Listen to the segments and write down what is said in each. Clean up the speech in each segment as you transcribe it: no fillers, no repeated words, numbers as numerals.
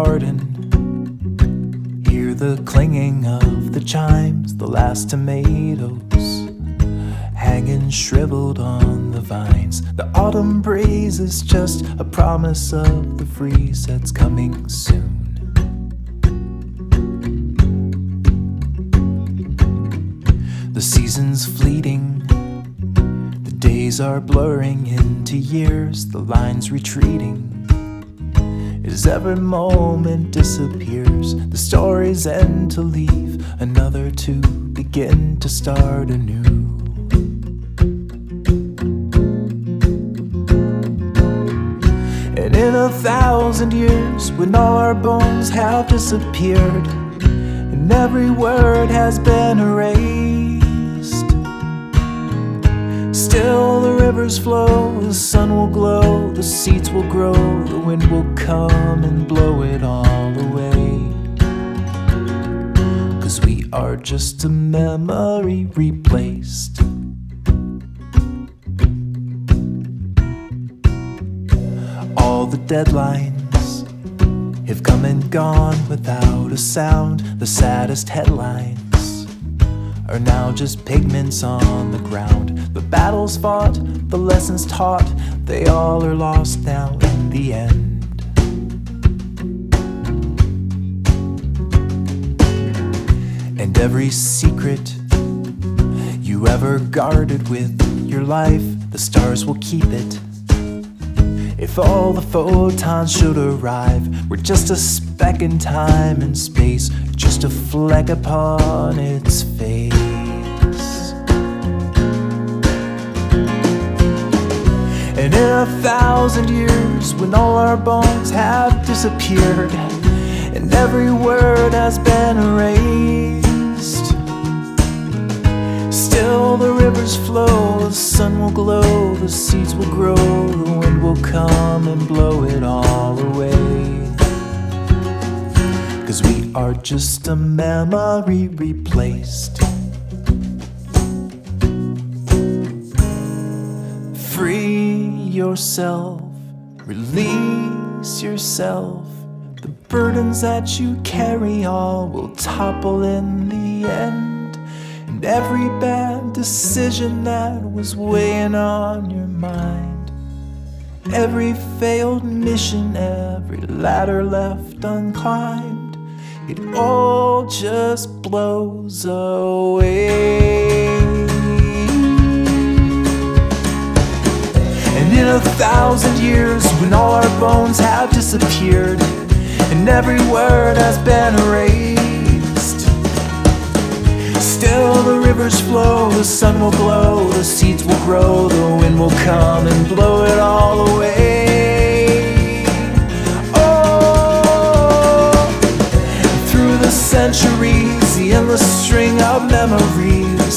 garden. Hear the clinging of the chimes, the last tomatoes hanging shriveled on the vines. The autumn breeze is just a promise of the freeze that's coming soon. The season's fleeting, the days are blurring into years, the lines retreating as every moment disappears. The stories end to leave, another to begin, to start anew. And in 1,000 years, when all our bones have disappeared and every word has been erased, still the rivers flow, the sun will glow, the seeds will grow, the wind will come and blow it all away. 'Cause we are just a memory replaced. All the deadlines have come and gone without a sound. The saddest headlines are now just pigments on the ground. The battles fought, the lessons taught, they all are lost now in the end. And every secret you ever guarded with your life, the stars will keep it. If all the photons should arrive, we're just a speck in time and space, just a fleck upon its face. And in 1,000 years, when all our bones have disappeared and every word has been erased, still the rivers flow, the sun will glow, the seeds will grow, the wind will come and blow it all away. 'Cause we are just a memory replaced. Free yourself, release yourself. The burdens that you carry all will topple in the end. And every bad decision that was weighing on your mind, every failed mission, every ladder left unclimbed, it all just blows away. And in 1,000 years, when all our bones have disappeared and every word has been erased, still the rivers flow, the sun will glow, the seeds will grow, the wind will come and blow it all away. Oh, and through the centuries, the endless string of memories,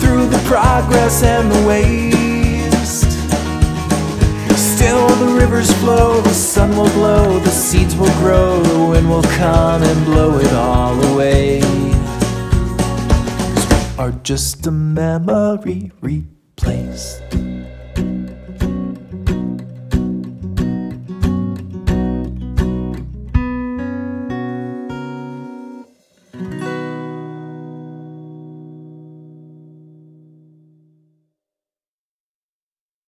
through the progress and the waste, still the rivers flow, the sun will glow, the seeds will grow, the wind will come and blow it all away. Are just a memory replaced.